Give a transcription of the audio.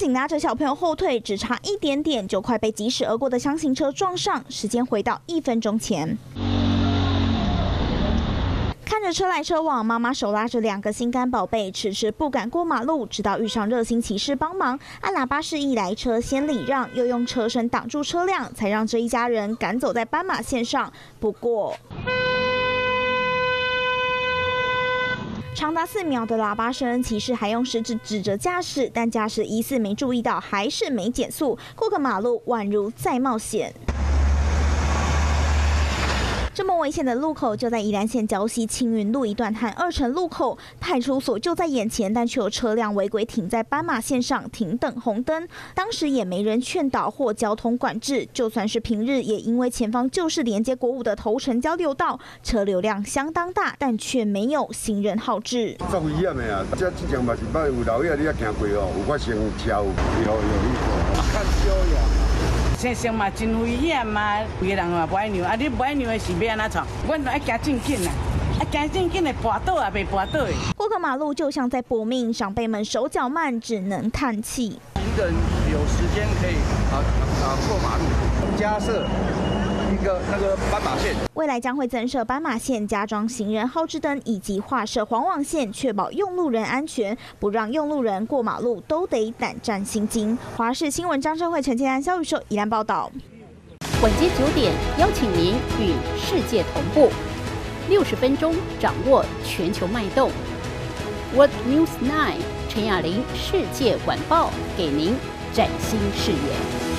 紧拉着小朋友后退，只差一点点就快被疾驶而过的箱型车撞上，时间回到1分钟前。 看着车来车往，妈妈手拉着2个心肝宝贝，迟迟不敢过马路，直到遇上热心骑士帮忙，按喇叭示意来车先礼让，又用车身挡住车辆，才让这一家人赶走在斑马线上。不过，长达4秒的喇叭声，骑士还用食指指着驾驶，但驾驶疑似没注意到，还是没减速，过个马路宛如再冒险。 这么危险的路口，就在宜兰县礁溪青云路一段和2城路口，派出所就在眼前，但却有车辆违规停在斑马线上停等红灯。当时也没人劝导或交通管制，就算是平日，也因为前方就是连接国五的头城交流道，车流量相当大，但却没有行人号志。足危险的啊！这之前嘛是捌有老爷你也行过哦，有发生车有意外。 先生嘛，真危险嘛！有个人嘛不爱让，啊你不爱让的是要安怎创？阮著爱行正经啦，啊行正经的跋倒也袂跋倒的。过个马路就像在搏命，长辈们手脚慢，只能叹气。一个人有时间可以过马路，加设一个斑马线。未来将会增设斑马线，加装行人号志灯，以及画设黄网线，确保用路人安全，不让用路人过马路都得胆战心惊。华视新闻张胜慧、陈建安、萧宇秀，宜兰报道。晚间9点，邀请您与世界同步，60分钟掌握全球脉动。World News 9， 陈雅玲世界晚报，给您崭新视野。